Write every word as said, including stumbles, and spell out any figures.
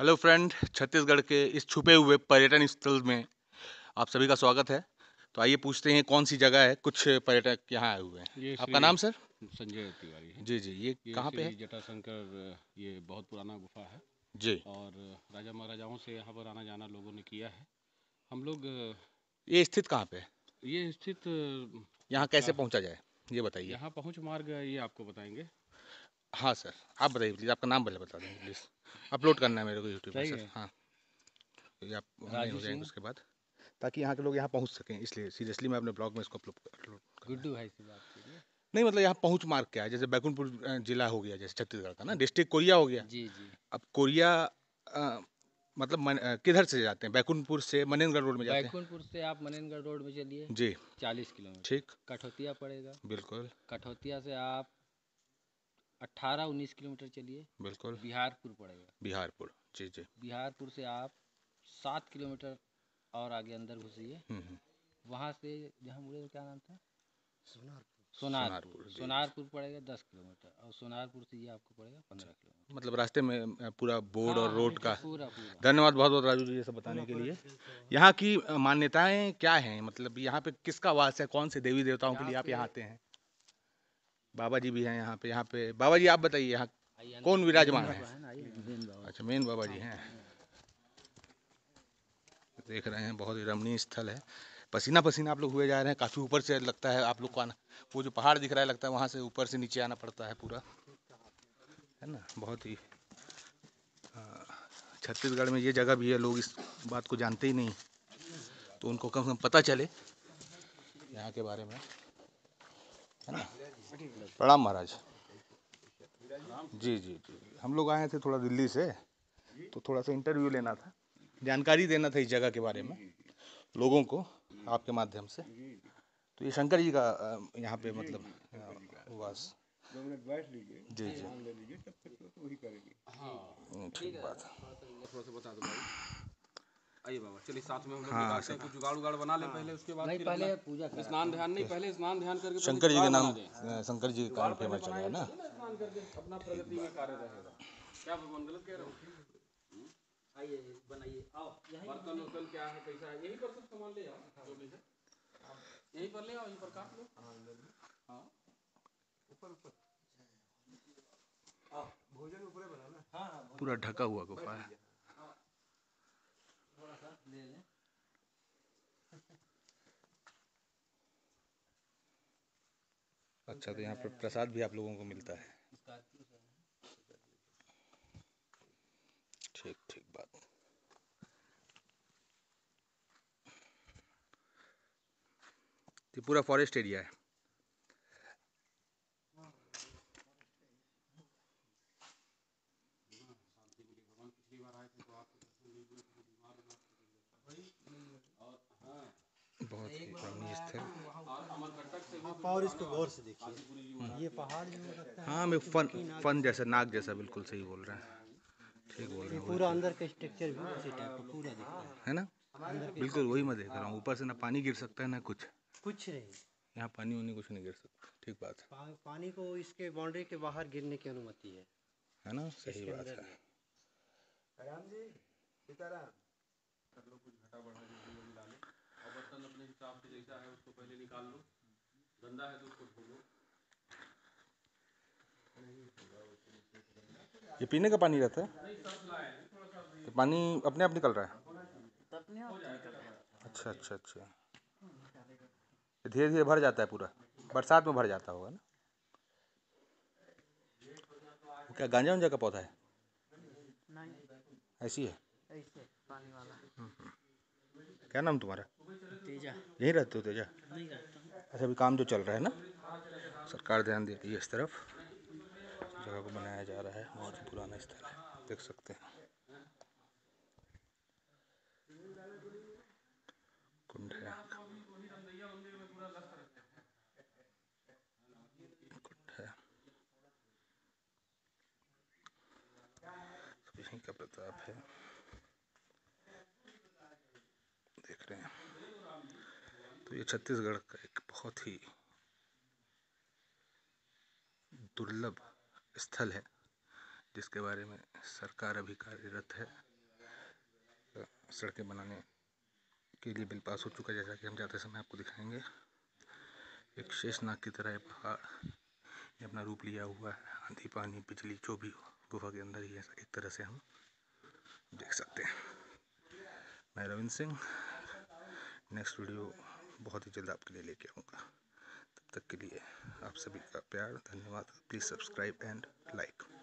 Hello friend, Chhattisgarh के इस छुपे हुए पर्यटन स्थल में आप सभी का स्वागत है। तो आइए पूछते हैं कौन सी जगह है, कुछ पर्यटक यहाँ आए हुए हैं। आपका नाम सर? संजय तिवारी है। जी जी, ये, ये कहाँ पे है? जटाशंकर, ये बहुत पुराना गुफा है जी, और राजा महाराजाओं से यहाँ पर आना जाना लोगों ने किया है। हम लोग ये स्थित कहाँ पे है? ये स्थित यहाँ कैसे पहुँचा जाए ये बताइए। यहाँ पहुँच मार्ग ये आपको बताएंगे। हाँ सर, आप बताइए प्लीज़, आपका नाम पहले बता दें प्लीज़। अपलोड करना है मेरे को यूट्यूब पर सर। हाँ, ये आप हो जाएंगे उसके बाद, ताकि यहाँ के लोग यहाँ पहुँच सकें। इसलिए सीरियसली मैं अपने ब्लॉग में इसको अपलोड गुड्डू भाई से बात कीजिए। नहीं मतलब यहाँ पहुँच मार्ग क्या है? जैसे बैकुंठपुर जिला हो गया, जैसे छत्तीसगढ़ का ना डिस्ट्रिक्ट कोरिया हो गया जी जी। अब कोरिया आ, मतलब मन, किधर से जाते हैं? बैकुंठपुर से मनेन्द्रगढ़ रोड में जाते हैं। बैकुंठपुर से आप मनेन्द्रगढ़ रोड में चलिए जी, चालीस किलोमीटर ठीक कठौतिया पड़ेगा। बिल्कुल, कठौतिया से आप अट्ठारह उन्नीस किलोमीटर चलिए, बिल्कुल बिहारपुर पड़ेगा। बिहारपुर जी जी। बिहारपुर से आप सात किलोमीटर और आगे अंदर घुसिए, वहाँ से जहाँ मुझे क्या नाम था, सोनारपुर सोनारपुर सोनारपुर पड़ेगा दस किलोमीटर, और सोनारपुर से ये आपको पड़ेगा पंद्रह किलोमीटर। मतलब रास्ते में पूरा बोर्ड और रोड का। धन्यवाद बहुत बहुत राजू जी ये सब बताने के लिए। यहाँ की मान्यताएँ क्या हैं, मतलब यहाँ पे किसका वास है, कौन से देवी देवताओं के लिए आप यहाँ आते हैं? बाबा जी भी हैं यहाँ पे। यहाँ पे बाबा जी आप बताइए यहाँ कौन विराजमान है? अच्छा, मेन बाबा जी हैं। देख रहे हैं बहुत ही रमणीय स्थल है। पसीना पसीना आप लोग हुए जा रहे हैं, काफ़ी ऊपर से लगता है आप लोग को आना। वो जो पहाड़ दिख रहा है लगता है वहाँ से ऊपर से नीचे आना पड़ता है पूरा, है ना। बहुत ही छत्तीसगढ़ में ये जगह भी है, लोग इस बात को जानते ही नहीं, तो उनको कम से कम पता चले यहाँ के बारे में, है ना। प्रणाम महाराज जी जी जी। हम लोग आए थे थोड़ा दिल्ली से, तो थोड़ा सा इंटरव्यू लेना था, जानकारी देना था इस जगह के बारे में लोगों को आपके माध्यम से। तो ये शंकर जी का यहाँ पे मतलब वास जी जी ठीक बात है। आइए बाबा, चलिए साथ में हम लोग निकालते हैं कुछ जुगाड़ उगाड़ बना ले पहले, उसके बाद नहीं पहले पूजा कर। स्नान ध्यान नहीं, पहले स्नान ध्यान करके शंकर जी के नाम, शंकर जी का नाम फेमस है ना। स्नान करके अपना प्रगति में कार्य रहेगा। क्या भगवान गलत कह रहा हूं? आइए बनाइए, आओ यही बर्तन उतल क्या है कैसा है, यही पर सब सामान ले आओ, जो भी है यही पर ले आओ, यही पर काट लो। हां ऊपर ऊपर आओ, भोजन ऊपर बनाना। हां हां, पूरा ढका हुआ गुफा है। ले ले। अच्छा, तो यहाँ पर प्रसाद भी आप लोगों को मिलता है। ठीक ठीक बात। ये पूरा फॉरेस्ट एरिया है। बहुत ही रमणीय स्थल। और इसको गौर से देखिए, ये पहाड़ जो लगता है, हाँ मैं फन फन जैसा, नाग जैसा, बिल्कुल सही बोल रहे हैं, ठीक बोल रहे हैं। पूरा अंदर का स्ट्रक्चर भी उसी टाइप का पूरा दिख रहा है, है ना। बिल्कुल वही मैं देख रहा हूँ, ऊपर से ना पानी गिर सकता है ना कुछ कुछ नहीं, यहाँ पानी होने कुछ नहीं गिर सकता। ठीक बात है, पानी को इसके बाउंड्री के बाहर गिरने की अनुमति है, है ना। सही बात है। बर्तन अपने हिसाब से जैसा है उसको पहले निकाल लो, गंदा है तो उसको धो लो। ये पीने का पानी रहता है, ये पानी अपने आप निकल रहा है। अच्छा अच्छा अच्छा, धीरे धीरे भर जाता है पूरा, बरसात में भर जाता होगा ना। क्या गांजा वांजा का पौधा है? ऐसी है पानी वाला। क्या नाम तुम्हारा? तेजा। यहीं रहते हो तेजा? नहीं रहता। अच्छा, अभी काम जो चल रहा है ना, सरकार ध्यान देती है इस तरफ। जगह को बनाया जा रहा है, बहुत पुराना स्थल है, देख सकते हैं। कुंड है, कुंड है। यहीं का प्रताप है, देख रहे हैं। तो ये छत्तीसगढ़ का एक बहुत ही दुर्लभ स्थल है जिसके बारे में सरकार अभी कार्यरत है। सड़कें बनाने के लिए बिल पास हो चुका है, जैसा कि हम जाते समय आपको दिखाएंगे। एक शेषनाग की तरह पहाड़ ये अपना रूप लिया हुआ है। आंधी, पानी, बिजली जो भी हो गुफा के अंदर ही एक तरह से हम देख सकते हैं। मैं रविंद्र सिंह नेक्स्ट वीडियो बहुत ही जल्द आपके लिए लेके आऊँगा। तब तक के लिए आप सभी का प्यार, धन्यवाद। Please subscribe and like.